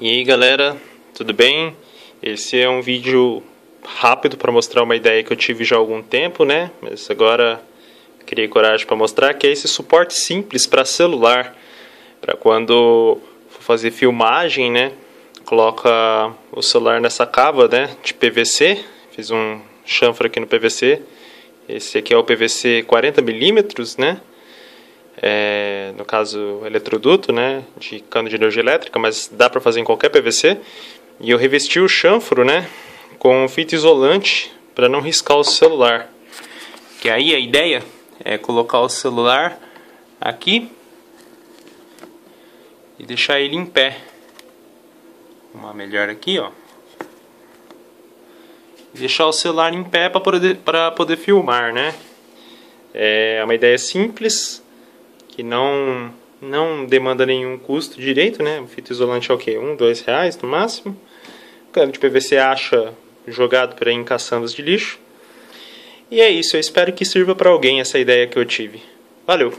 E aí galera, tudo bem? Esse é um vídeo rápido para mostrar uma ideia que eu tive já há algum tempo, né? Mas agora criei coragem para mostrar, que é esse suporte simples para celular, para quando for fazer filmagem, né? Coloca o celular nessa cava, né, de PVC. Fiz um chanfro aqui no PVC. Esse aqui é o PVC 40mm, né? No caso, eletroduto, né, de cano de energia elétrica, mas dá para fazer em qualquer PVC. E eu revesti o chanfro, né, com fita isolante para não riscar o celular. Que aí a ideia é colocar o celular aqui e deixar ele em pé. Uma melhor aqui, ó. E deixar o celular em pé para poder filmar, né? É uma ideia simples, que não demanda nenhum custo direito, né? Fita isolante é o quê? R$1, R$2 no máximo. Cano de PVC acha jogado por aí em caçambas de lixo. E é isso, eu espero que sirva para alguém essa ideia que eu tive. Valeu!